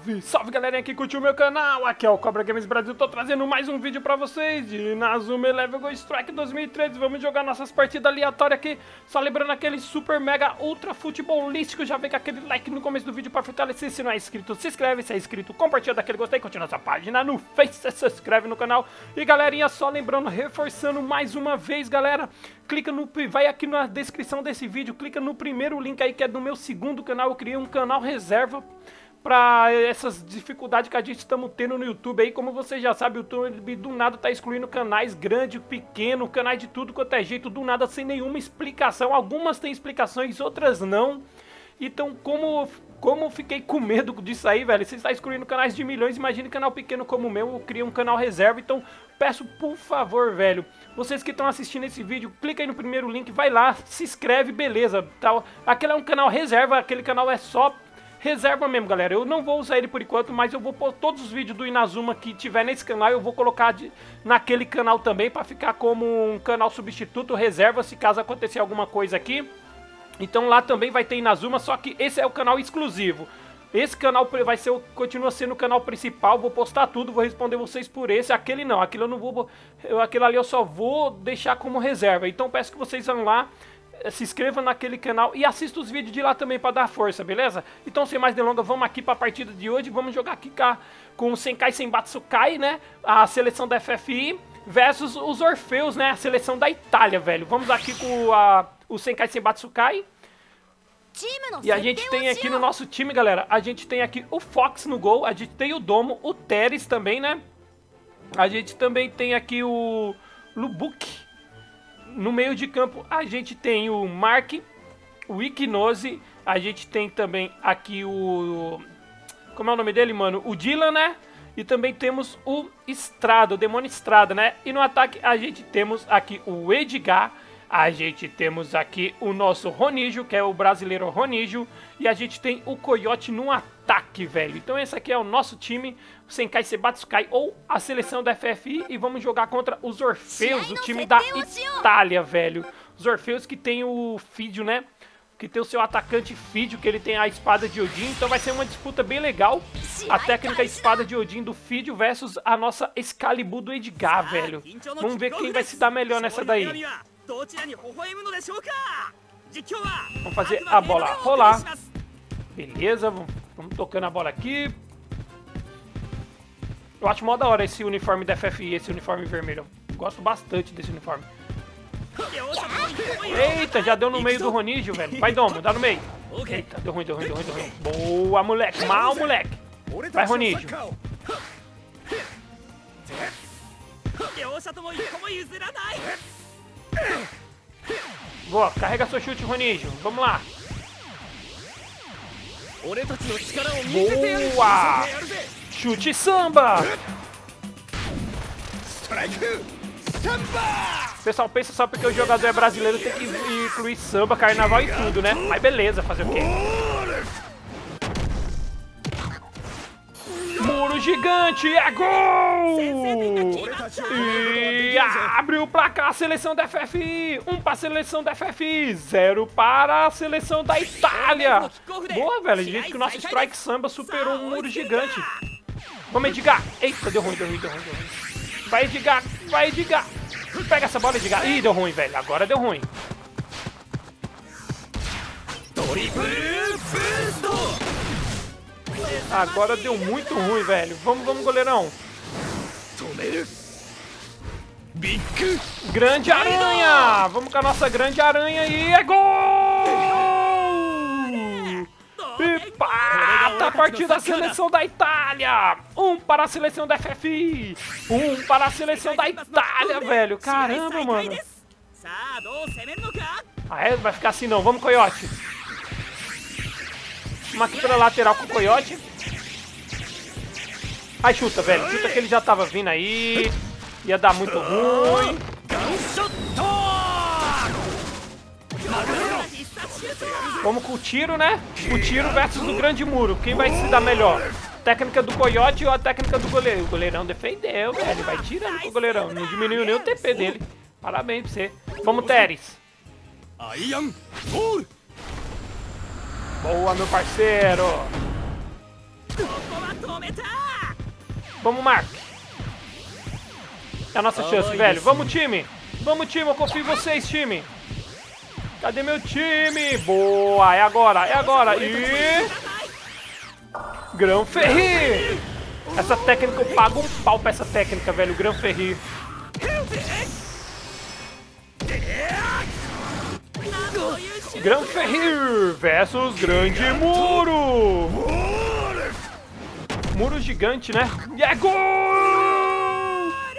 Salve, salve galerinha que curtiu o meu canal, aqui é o Cobra Games Brasil, tô trazendo mais um vídeo pra vocês de Inazuma Eleven Go Strikers 2013, vamos jogar nossas partidas aleatórias aqui, só lembrando aquele super mega ultra futebolístico, já vem com aquele like no começo do vídeo pra fortalecer, se não é inscrito se inscreve, se é inscrito compartilha, daquele gostei, continua essa página no Face, se inscreve no canal e galerinha só lembrando, reforçando mais uma vez galera, clica no, vai aqui na descrição desse vídeo, clica no primeiro link aí que é do meu segundo canal, eu criei um canal reserva para essas dificuldades que a gente estamos tendo no YouTube aí, como vocês já sabem, o YouTube do nada tá excluindo canais grande, pequeno, canais de tudo quanto é jeito, do nada sem nenhuma explicação, algumas têm explicações, outras não, então como eu fiquei com medo disso aí, velho, você está excluindo canais de milhões, imagina um canal pequeno como o meu, eu crio um canal reserva, então peço por favor, velho, vocês que estão assistindo esse vídeo, clica aí no primeiro link, vai lá, se inscreve, beleza, tá? Aquele é um canal reserva, aquele canal é só reserva mesmo, galera. Eu não vou usar ele por enquanto, mas eu vou pôr todos os vídeos do Inazuma que tiver nesse canal, eu vou colocar naquele canal também, pra ficar como um canal substituto, reserva, se caso acontecer alguma coisa aqui. Então lá também vai ter Inazuma, só que esse é o canal exclusivo. Esse canal vai ser, continua sendo o canal principal, vou postar tudo, vou responder vocês por esse, aquele não, aquele eu não vou, aquele ali eu só vou deixar como reserva. Então peço que vocês vão lá, se inscreva naquele canal e assista os vídeos de lá também para dar força, beleza? Então sem mais delongas, vamos aqui para a partida de hoje, vamos jogar aqui com o Senkai Sebatsukai, né? A seleção da FFI versus os Orfeus, né? A seleção da Itália, velho. Vamos aqui com o Senkai Sebatsukai. E a gente tem aqui no nosso time, galera, a gente tem aqui o Fox no gol, a gente tem o Domo, o Teres também, né? A gente também tem aqui o Lubuk. No meio de campo a gente tem o Mark, o Iknose, a gente tem também aqui o... Como é o nome dele, mano? O Dylan, né? E também temos o Estrada, o Demônio Estrada, né? E no ataque a gente temos aqui o Edgar, a gente temos aqui o nosso Ronijo, que é o brasileiro Ronijo, e a gente tem o Coyote no ataque, velho. Então esse aqui é o nosso time, o Senkai Sebatsukai, ou a seleção da FFI, e vamos jogar contra os Orfeus, o time da Itália, velho. Os Orfeus que tem o Fídio, né? Que tem o seu atacante Fídio, que ele tem a Espada de Odin, então vai ser uma disputa bem legal. A técnica Espada de Odin do Fídio versus a nossa Excalibur do Edgar, velho. Vamos ver quem vai se dar melhor nessa daí. Vamos fazer a bola rolar. Beleza, vamos tocando a bola aqui. Eu acho mó da hora esse uniforme da FFI, esse uniforme vermelho. Eu gosto bastante desse uniforme. Eita, já deu no meio do Ronijo, velho. Vai, Domo, dá no meio. Eita, deu ruim. Boa, moleque. Mal, moleque. Vai, Ronijo. Boa, carrega seu chute, Ronijo. Vamos lá. Boa! Chute samba! Pessoal, pensa só porque o jogador é brasileiro, tem que incluir samba, carnaval e tudo, né? Mas beleza, fazer o quê? Muro gigante, é gol! E abriu pra cá a seleção da FFI. 1 pra seleção da FFI, 0 para a seleção da Itália. Boa, velho, gente, que o nosso Strike Samba superou um muro gigante. Vamos, Edgar. Eita, deu ruim. Vai, Edgar, pega essa bola, Edgar. Ih, deu ruim, velho, agora deu ruim. Agora deu muito ruim, velho. Vamos, goleirão. Grande aranha! Vamos com a nossa grande aranha e é gol! Empata a partida da seleção da Itália! 1 para a seleção da FFI! 1 para a seleção da Itália, velho! Caramba, mano! Ah, é? Vai ficar assim não. Vamos, Coyote! Uma aqui pela lateral com o Coyote. Ai, chuta, velho. Chuta que ele já tava vindo aí. Ia dar muito ruim. Vamos com o tiro, né? O tiro versus o grande muro. Quem vai se dar melhor? Técnica do Coyote ou a técnica do goleiro? O goleirão defendeu, velho. Ele vai tirando com o goleirão. Não diminuiu nem o TP dele. Parabéns pra você. Vamos, Teres. Boa, meu parceiro. Vamos, Mark. É a nossa chance, velho. Vamos, time. Vamos, time. Eu confio em vocês, time. Cadê meu time? Boa. É agora. É agora. E... Grão Ferri. Essa técnica, eu pago um pau pra essa técnica, velho. Grão Ferri. Grão Ferri versus Grande Muro. Muro gigante, né? E é gol!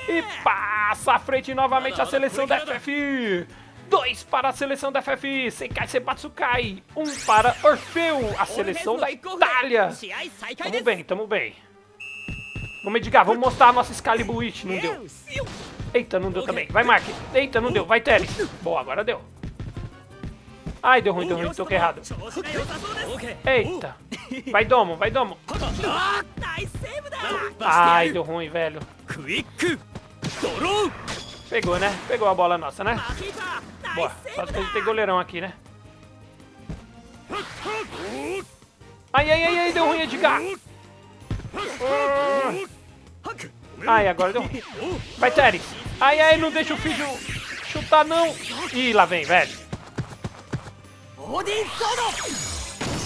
E passa à frente novamente a seleção da FFI. 2 para a seleção da FFI, Senkai Sebatsukai. 1 para Orfeu, a seleção da Itália. Tamo bem, tamo bem. Vamos medigar, vamos mostrar a nossa Excalibur. Não deu. Eita, não deu também. Vai, Mark. Eita, não deu. Vai, Teles. Boa, agora deu. Ai, deu ruim, toquei errado. Eita. Vai, Domo. Ai, deu ruim, velho. Pegou, né? Pegou a bola nossa, né? Boa, só que a gente tem goleirão aqui, né? Ai, deu ruim, Edgar. Ai, agora deu ruim. Vai, Teres. Ai, não deixa o filho chutar, não. Ih, lá vem, velho.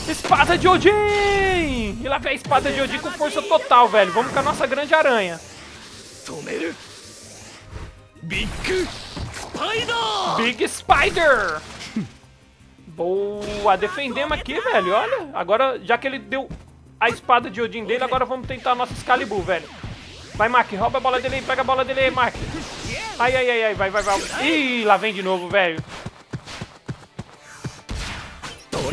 Espada de Odin! E lá vem a espada de Odin com força total, velho. Vamos com a nossa grande aranha. Big Spider! Boa! Defendemos aqui, velho. Olha, agora, já que ele deu a espada de Odin dele, agora vamos tentar a nossa Excalibur, velho. Vai, Mark. Rouba a bola dele aí. Pega a bola dele aí, Mark. Ai. Vai. Ih, lá vem de novo, velho.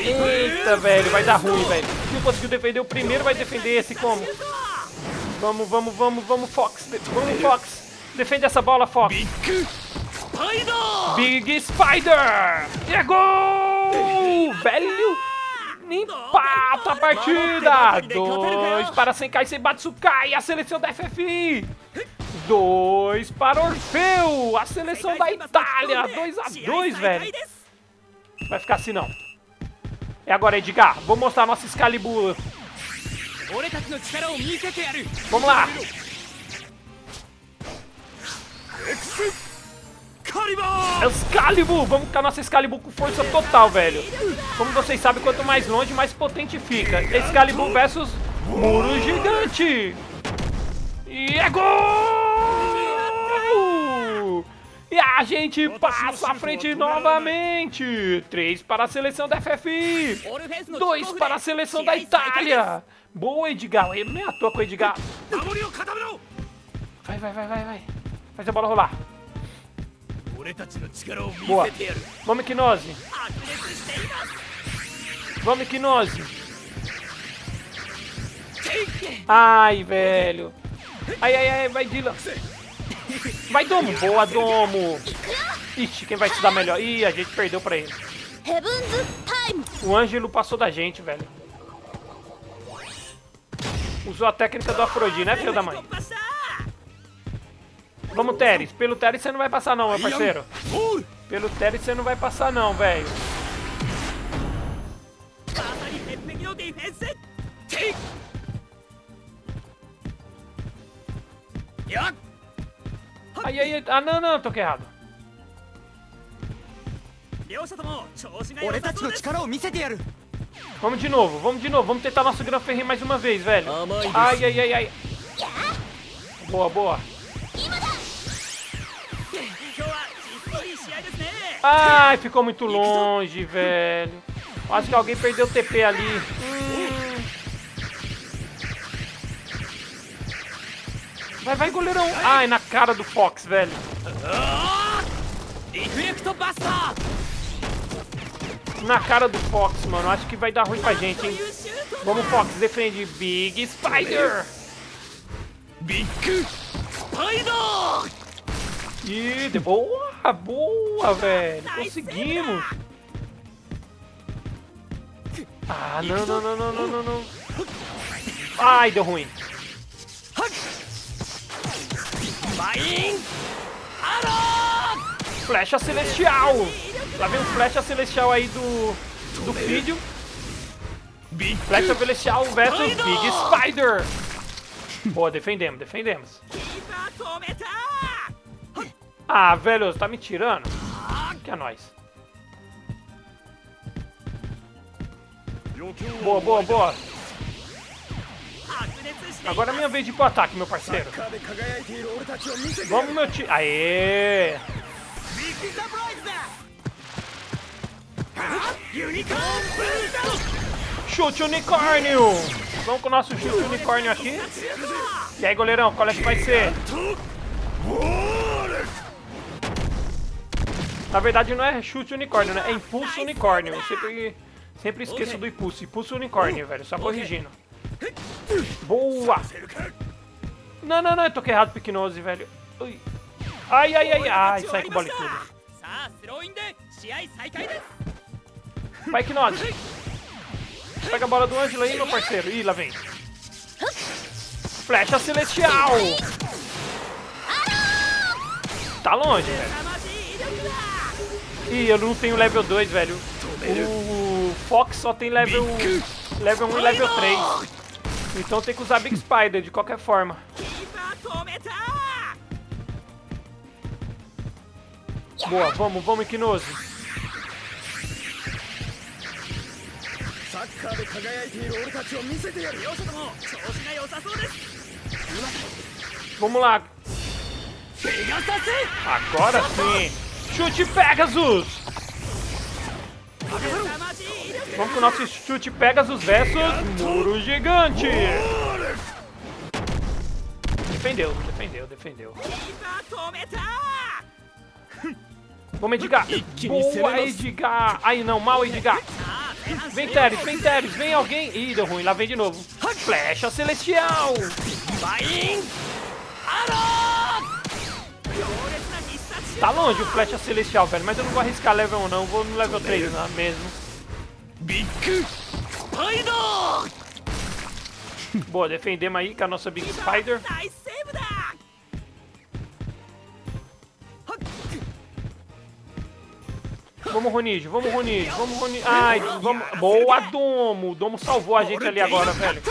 Eita, velho, vai dar ruim, velho. Não conseguiu defender o primeiro, vai defender esse como? Vamos, Fox. Vamos, Fox. Defende essa bola, Fox. Big Spider! É gol! Velho! Empata a partida! 2 para Senkai Sebatsukai, a seleção da FFI. 2 para Orfeu, a seleção da Itália. 2-2, velho. Vai ficar assim, não. É agora, Edgar. Vou mostrar a nossa Excalibur. Vamos lá. Excalibur. Vamos com a nossa Excalibur com força total, velho. Como vocês sabem, quanto mais longe, mais potente fica. Excalibur versus Muro Gigante. E é gol! E a gente passa à frente novamente. 3 para a seleção da FFI. 2 para a seleção da Itália. Boa, Edgar. Eu nem à toa com o Edgar. Vai. Faz a bola rolar. Boa. Vamos, Kinose. Ai, velho. Ai, vai, Dylan. Vai, Domo. Boa, Domo. Ixi, quem vai se dar melhor? Ih, a gente perdeu pra ele. O Ângelo passou da gente, velho. Usou a técnica do Afrodin, né, filho da mãe? Vamos, Teres. Pelo Teres você não vai passar não, meu parceiro. Pelo Teres você não vai passar não, velho. Ai. Ah, não, toquei errado. Vamos de novo. Vamos tentar nosso Grão Ferri mais uma vez, velho. Ai. Boa. Ai, ficou muito longe, velho. Acho que alguém perdeu o TP ali. Vai, goleirão. Ai, na cara do Fox, velho. Na cara do Fox, mano. Acho que vai dar ruim pra gente, hein. Vamos, Fox. Defende Big Spider. E boa, velho. Conseguimos. Ah, não. Ai, deu ruim. Flecha Celestial. Lá vem o Flecha Celestial aí do vídeo. Flecha Celestial versus Big Spider. Boa, defendemos, defendemos. Ah, velho, você tá me tirando? Que é nóis. Boa, boa, boa. Agora é minha vez de ir pro ataque, meu parceiro. Vamos, meu time. Aê! Chute unicórnio! Vamos com o nosso chute unicórnio aqui. E aí, goleirão, qual é que vai ser? Na verdade, não é chute unicórnio, né? É impulso unicórnio. Eu sempre esqueço do impulso. Impulso unicórnio, velho. Só corrigindo. Boa! Não, não, não. Eu toquei errado, Piquinose, velho. Ai, ai, ai, ai. Ai, sai com o bola e tudo. Vai, Piquinose. Pega a bola do Ângelo aí, meu parceiro. Ih, lá vem. Flecha Celestial. Tá longe, velho. Ih, eu não tenho level 2, velho. O Fox só tem level 1 e level 3. Então tem que usar Big Spider de qualquer forma. Boa, vamos, vamos, Equinoso. Vamos lá. Agora sim. Chute Pegasus! Vamos com o nosso chute Pegasus versus Muro Gigante! Defendeu, defendeu, defendeu. Vamos, Edgar! Boa, Edgar! Aí não, mal, Edgar! Vem, Teres, vem, Teres, vem alguém! Ih, deu ruim, lá vem de novo! Flecha Celestial! Tá longe o Flecha Celestial, velho, mas eu não vou arriscar level 1 não, vou no level 3 não, mesmo. Big Spider! Boa, defendemos aí com a nossa Big Spider. Vamos, Ronid, vamos, Ronid, vamos, Ronid. Ai, vamos. Boa, Domo! O Domo salvou a gente ali agora, velho.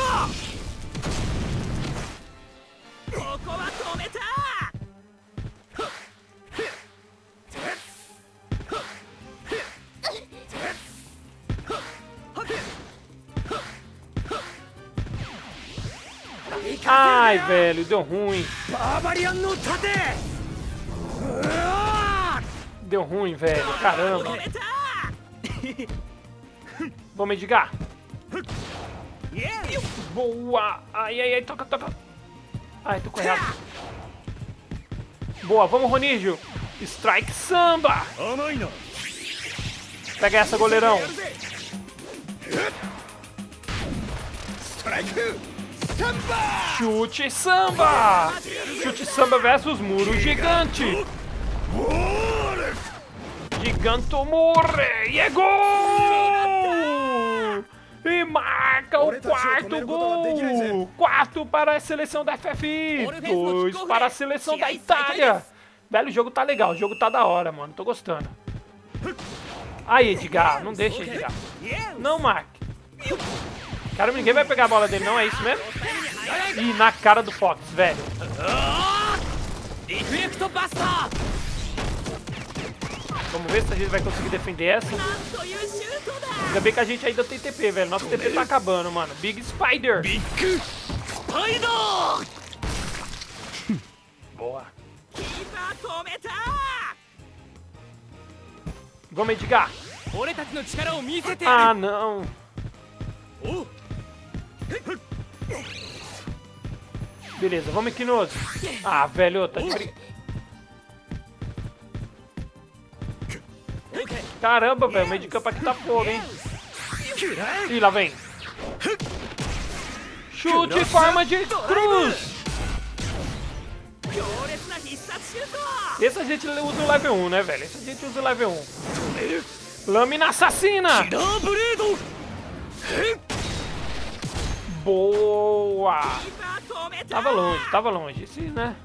Ai, velho, deu ruim. Deu ruim, velho, caramba. Vamos, Edgar. Boa. Ai, ai, ai, toca, toca. Ai, tô correndo. Boa, vamos, Ronígio. Strike Samba. Pega essa, goleirão. Strike. Chute Samba! Chute Samba versus Muro Gigante! Gigantomore! E é gol! E marca o quarto gol! 4 para a seleção da FFI! 2 para a seleção da Itália! Velho, o jogo tá legal, o jogo tá da hora, mano. Tô gostando. Aí, Edgar, não deixa, Edgar. Não marque. Caramba, ninguém vai pegar a bola dele, não? É isso mesmo? Ih, na cara do Fox, velho. Vamos ver se a gente vai conseguir defender essa. Ainda bem que a gente ainda tem TP, velho. Nosso TP tá acabando, mano. Big Spider. Big Spider! Boa. Vamos, Edgar. Ah, não. Beleza, vamos, Equinoso. Ah, velho, tá de brincadeira. Caramba, velho, o meio de campo aqui tá fogo, hein? Ih, lá vem. Chute em forma de cruz. Esse a gente usa o level 1, né, velho? Esse a gente usa o level 1. Lâmina Assassina. Boa! Tava longe, tava longe. Sim, né?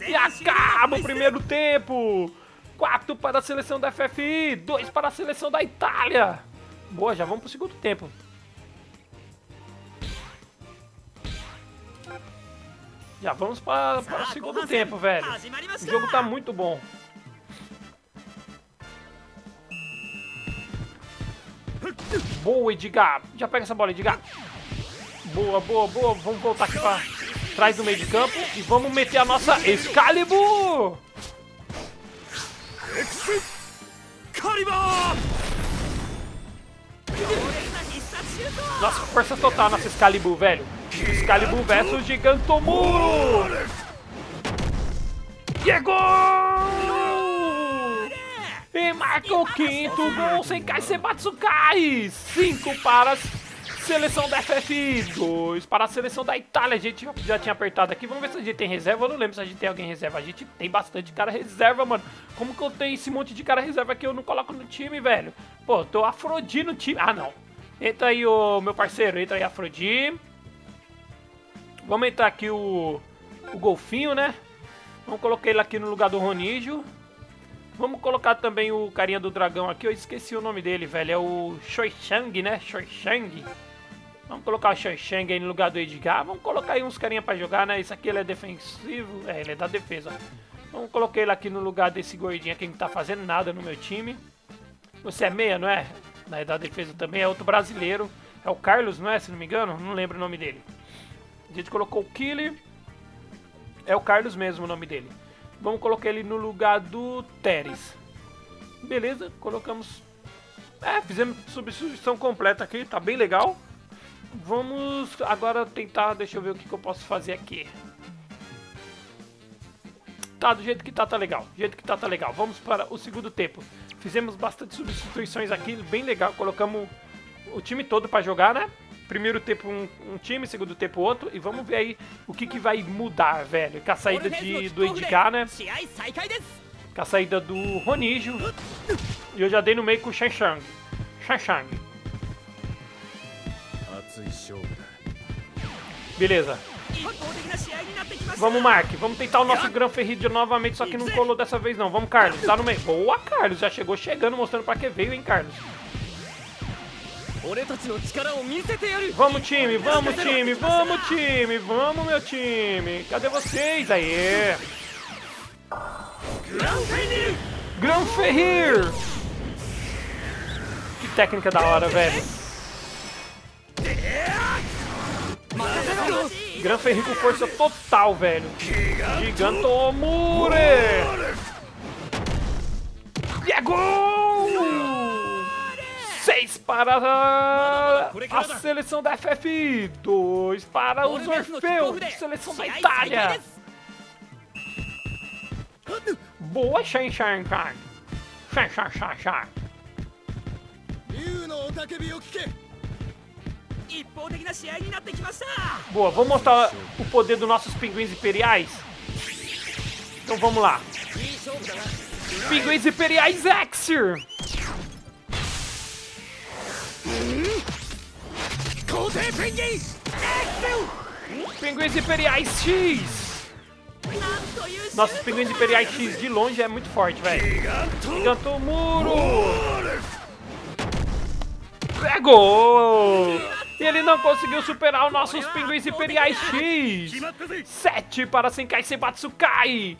E acaba o primeiro tempo! 4 para a seleção da FFI, 2 para a seleção da Itália! Boa, já vamos pro segundo tempo. Já vamos para o segundo tempo, velho. O jogo tá muito bom. Boa, Edgar. Já pega essa bola, Edgar. Boa, boa, boa. Vamos voltar aqui para trás do meio de campo. E vamos meter a nossa Excalibur. Nossa, força total, nossa Excalibur, velho. Excalibur versus Gigantomuro. E é gol! E marca o quinto gol, Senkai Sebatsukai. 5 para a seleção da FFI, 2 para a seleção da Itália. A gente já tinha apertado aqui. Vamos ver se a gente tem reserva. Eu não lembro se a gente tem alguém reserva. A gente tem bastante cara reserva, mano. Como que eu tenho esse monte de cara reserva que eu não coloco no time, velho? Pô, tô Afrodite no time. Ah, não. Entra aí, ô, meu parceiro. Entra aí, Afrodite. Vamos entrar aqui o golfinho, né? Vamos colocar ele aqui no lugar do Ronijo. Vamos colocar também o carinha do dragão aqui. Eu esqueci o nome dele, velho. É o Shoishang, né? Shoishang. Vamos colocar o Shoishang aí no lugar do Edgar. Vamos colocar aí uns carinha pra jogar, né? Isso aqui ele é defensivo. É, ele é da defesa. Vamos colocar ele aqui no lugar desse gordinho aqui que não tá fazendo nada no meu time. Você é meia, não é? Na da defesa também é outro brasileiro. É o Carlos, não é? Se não me engano. Não lembro o nome dele. A gente colocou o Killer. É o Carlos mesmo o nome dele. Vamos colocar ele no lugar do Teres. Beleza, colocamos... É, fizemos substituição completa aqui, tá bem legal. Vamos agora tentar... Deixa eu ver o que eu posso fazer aqui. Tá, do jeito que tá legal. Do jeito que tá legal. Vamos para o segundo tempo. Fizemos bastante substituições aqui, bem legal. Colocamos o time todo pra jogar, né? Primeiro tempo um time, segundo tempo outro. E vamos ver aí o que vai mudar, velho. Com a saída do Edgar, né? Com a saída do Ronijo. E eu já dei no meio com o Shanshang. Shanshang. Beleza. Vamos, Mark. Vamos tentar o nosso Grão Ferri novamente, só que não colou dessa vez não. Vamos, Carlos. Tá no meio. Boa, Carlos. Já chegou chegando, mostrando pra que veio, hein, Carlos. Vamos, time, vamos, time, vamos, time, vamos, meu time. Cadê vocês? Aê! Grão Ferri! Que técnica da hora, velho. Grão Ferri com força total, velho. Gigantomuro! E é gol! 6 para a seleção da FFI, 2 para os Orfeus, seleção da Itália. Boa, Shanshang. Shanshang. Boa, vamos mostrar o poder dos nossos pinguins imperiais? Então vamos lá. Pinguins Imperiais X! Pinguins Imperiais X! Nossa, Pinguins Imperiais X de longe é muito forte, velho. Gigantomuro! Pegou! E ele não conseguiu superar os nossos Pinguins Imperiais X! 7 para Senkai Sebatsukai!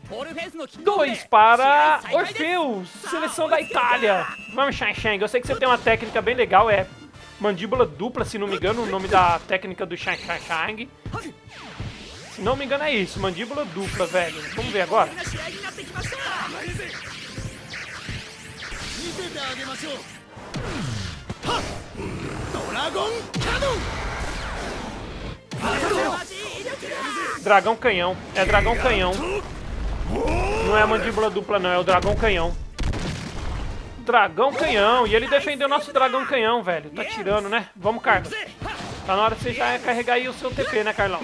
2 para Orfeus, seleção da Itália! Vamos, Shanshang, eu sei que você tem uma técnica bem legal, é... Mandíbula dupla, se não me engano, o nome da técnica do Shanshang. Se não me engano é isso, mandíbula dupla, velho. Vamos ver agora. Dragão Canhão. É Dragão Canhão. Não é a mandíbula dupla não, é o Dragão Canhão. Dragão Canhão, e ele defendeu o nosso Dragão Canhão, velho. Tá tirando, né? Vamos, Carlos. Tá na hora de você já carregar aí o seu TP, né, Carlão?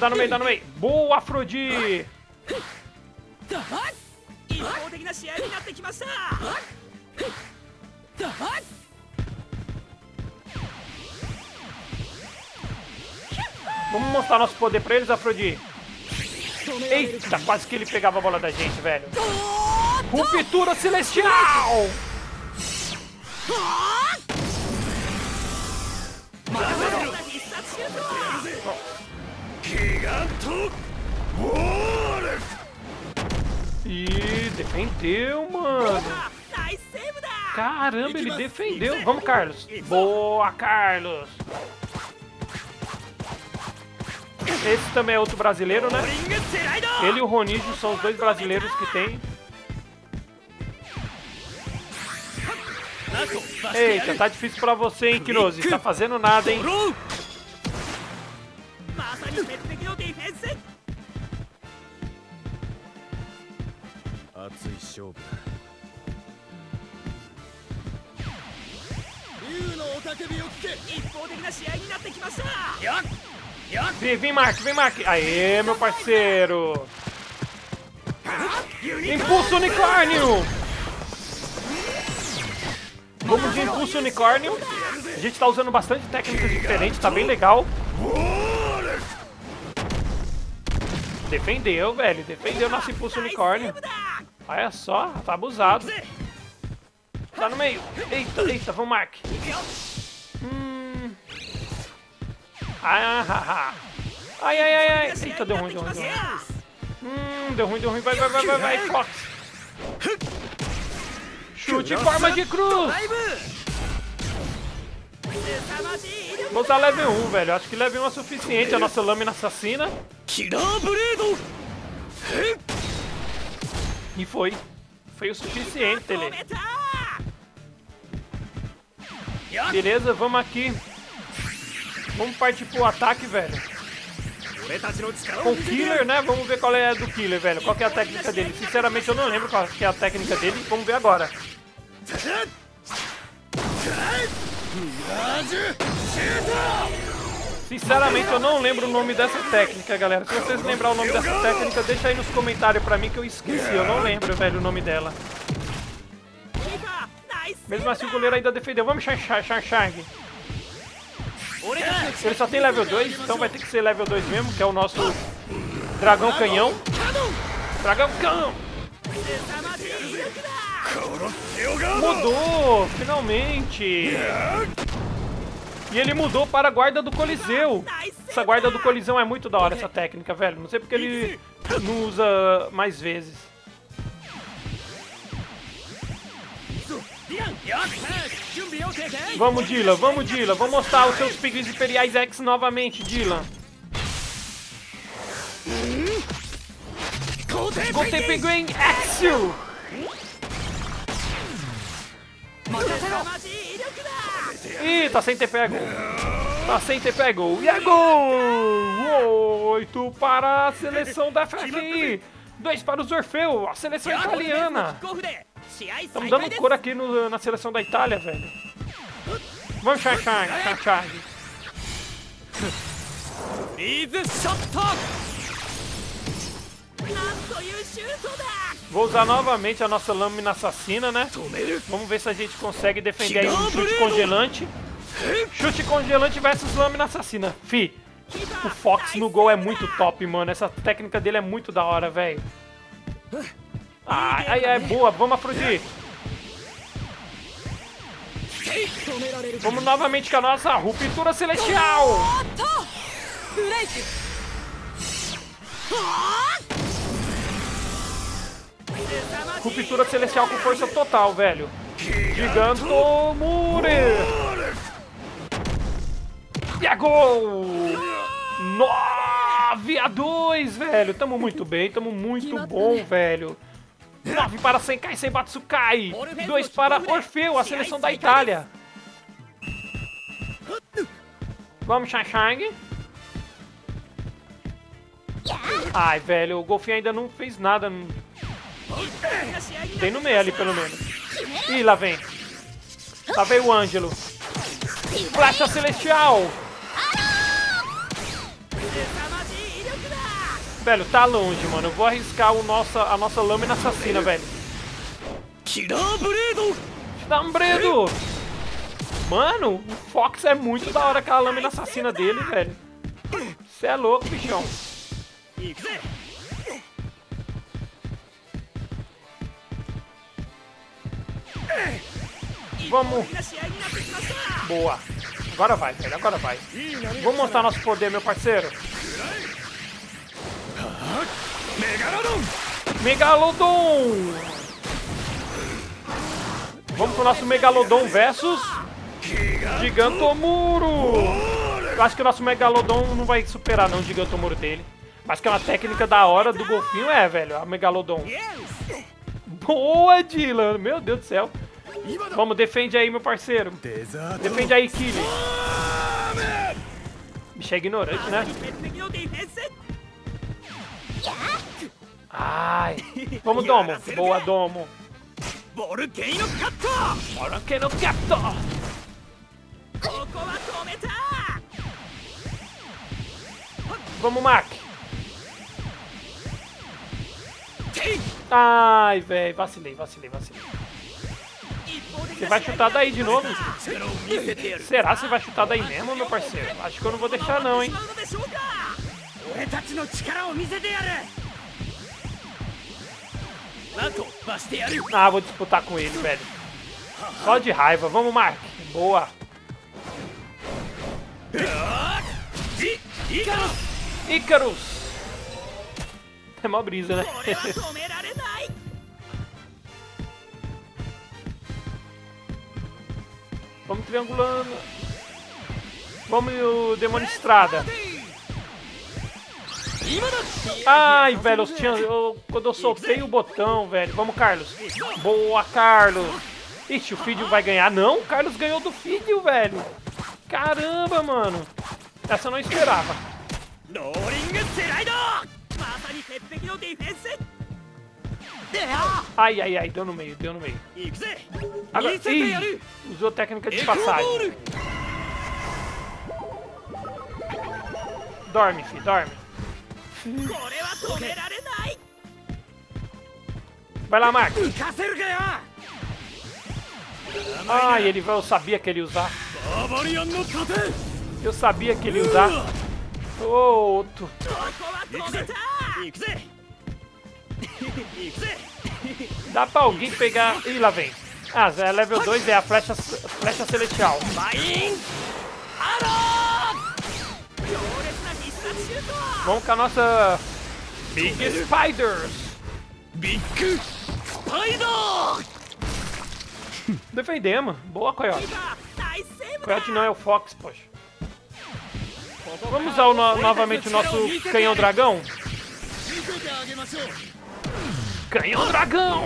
Dá no meio, dá no meio. Boa, Afrodite! Vamos mostrar nosso poder pra eles, Afrodite. Eita, quase que ele pegava a bola da gente, velho. Ruptura Celestial! Ih, defendeu, mano. Caramba, ele defendeu. Vamos, Carlos. Boa, Carlos. Esse também é outro brasileiro, né? Ele e o Ronijo são os dois brasileiros que tem. Eita, tá difícil pra você, hein, Kirose? Tá fazendo nada, hein? Vem, Mark, vem, Mark. Aê, meu parceiro. Impulso Unicórnio. Vamos de Impulso Unicórnio. A gente tá usando bastante técnicas diferentes, tá bem legal. Defendeu, velho. Defendeu nosso Impulso Unicórnio. Olha só, tá abusado. Tá no meio. Eita, eita, vamos, Mark. Ai, ai, ai, ai. Eita, deu ruim, deu ruim, deu ruim. Deu ruim, deu ruim. Vai, vai, vai, vai, vai, Fox. Chute em forma de cruz. Vou usar level 1, velho. Acho que level 1 é suficiente. A nossa lâmina assassina. E foi. Foi o suficiente, ele. Beleza, vamos aqui. Vamos partir pro ataque, velho. Com o Killer, né? Vamos ver qual é a do Killer, velho. Qual que é a técnica dele? Sinceramente, eu não lembro qual que é a técnica dele. Vamos ver agora. Sinceramente, eu não lembro o nome dessa técnica, galera. Se vocês lembrar o nome dessa técnica, deixa aí nos comentários pra mim que eu esqueci. Eu não lembro, velho, o nome dela. Mesmo assim, o goleiro ainda defendeu. Vamos, Shang. Ele só tem level 2, então vai ter que ser level 2 mesmo, que é o nosso Dragão Canhão. Dragão Canhão! Mudou, finalmente! E ele mudou para a Guarda do Coliseu. Essa Guarda do Coliseu é muito da hora, essa técnica, velho. Não sei porque ele não usa mais vezes. Vamos, Dylan, vamos, Dylan. Vou mostrar os seus Pinguins Imperiais X novamente, Dylan. Contei Pinguim Axio. Ih, tá sem ter pego. Tá sem ter pego. E é gol! 8 para a seleção da FFI. 2 para os Orfeus, a seleção italiana. Estamos dando cor aqui na seleção da Itália, velho. Vamos, Charge. Vou usar novamente a nossa lâmina assassina, né? Vamos ver se a gente consegue defender aí um chute congelante. Chute congelante versus lâmina assassina. Fi, o Fox no gol é muito top, mano. Essa técnica dele é muito da hora, velho. Ai, ai, ai, boa, vamos afrodite. Vamos novamente com a nossa Ruptura Celestial. Ruptura Celestial com força total, velho. Gigantomure. E é gol! 9-2, velho. Tamo muito bem, tamo muito bom, velho. 9 para Senkai Sebatsukai, 2 para Orfeu, a seleção da Itália. Vamos, Shang. Ai, velho, o golfinho ainda não fez nada. Tem no meio ali, pelo menos. Ih, lá vem. Lá veio o Ângelo. Flecha Celestial. Velho, tá longe, mano. Eu vou arriscar a nossa lâmina assassina, velho. Tirar um bredo! Mano, o Fox é muito da hora com a lâmina assassina dele, velho. Você é louco, bichão. Vamos. Boa. Agora vai, velho. Agora vai. Vamos mostrar nosso poder, meu parceiro. Megalodon! Megalodon! Vamos pro nosso Megalodon versus Gigantomuro. Eu acho que o nosso Megalodon não vai superar não o Gigantomuro dele. Mas que é uma técnica da hora do golfinho, é, velho, a Megalodon. Boa, Dylan! Meu Deus do céu. Vamos, defende aí, meu parceiro. Defende aí, Killy. Bicho é ignorante, né? Ai. Vamos, Domo. Boa, Domo. Vamos, Mac. Ai, velho. Vacilei. Você vai chutar daí de novo? Será que você vai chutar daí mesmo, meu parceiro? Acho que eu não vou deixar não, hein? Ah, vou disputar com ele, velho. Só de raiva. Vamos, Mark. Boa. Icarus. É mó brisa, né? Vamos triangulando. Vamos, o Demônio Estrada. Ai, velho, quando eu soltei o botão, velho. Vamos, Carlos. Boa, Carlos. Ixi, o Fidio vai ganhar. Não, o Carlos ganhou do Fidio, velho. Caramba, mano. Essa eu não esperava. Ai, deu no meio. Agora, ih, usou técnica de passagem. Dorme, filho, dorme. Vai lá, Mark. Ai, ele vai, eu sabia que ele ia usar. Outro. Dá pra alguém pegar... Ih, lá vem. Ah, é level 2, é a flecha celestial. Vamos com a nossa... Big Spiders. Big Spider! Defendemos. Boa, Coyote. Coyote não, é o Fox, poxa. Vamos usar novamente o nosso canhão dragão? Canhão dragão!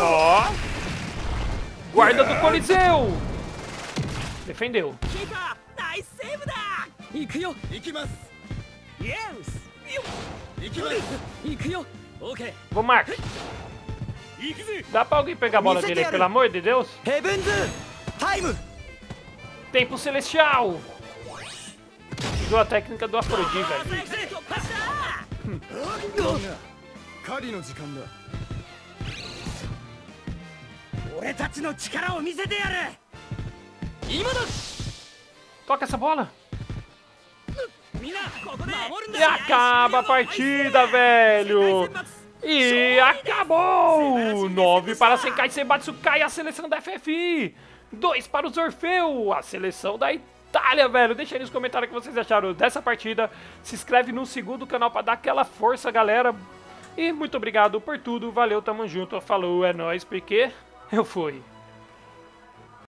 Ó! Oh. Guarda do Coliseu! Defendeu! Vou, Mark! Dá pra alguém pegar a bola dele aí, pelo amor de Deus? Tempo Celestial! Usou a técnica do Afrodite, velho. Toca essa bola! E acaba a partida, velho! E acabou! 9 para Senkai Sebatsukai, a seleção da FFI! 2 para os Orfeus, a seleção da Itália, velho. Deixa aí nos comentários o que vocês acharam dessa partida. Se inscreve no segundo canal pra dar aquela força, galera. E muito obrigado por tudo. Valeu, tamo junto. Falou, é nóis, porque eu fui.